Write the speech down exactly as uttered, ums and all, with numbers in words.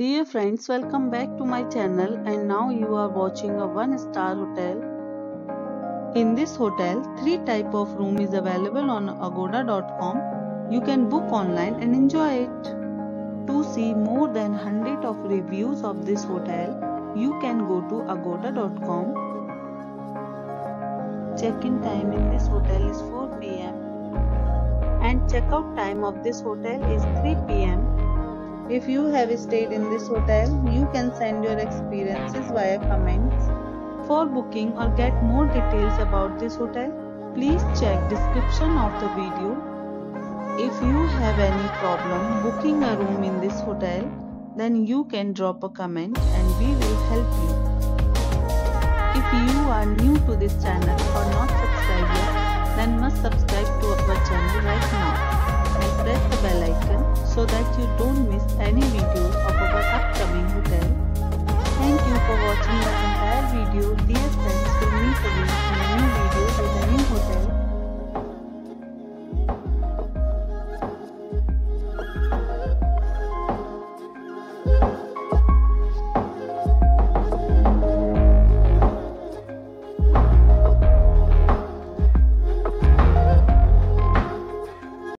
Dear friends, welcome back to my channel, and now you are watching a one star hotel. In this hotel, three type of room is available on agoda dot com. You can book online and enjoy it. To see more than one hundred of reviews of this hotel, you can go to agoda dot com. Check-in time in this hotel is four p m and check-out time of this hotel is three p m If you have stayed in this hotel, you can send your experiences via comments. For booking or get more details about this hotel, please check description of the video. If you have any problem booking a room in this hotel, then you can drop a comment and we will help you. If you are new to this channel or not subscribed yet, then must subscribe to our channel right now. Press the bell icon so that you don't miss any videos of our upcoming hotel. Thank you for watching the entire video.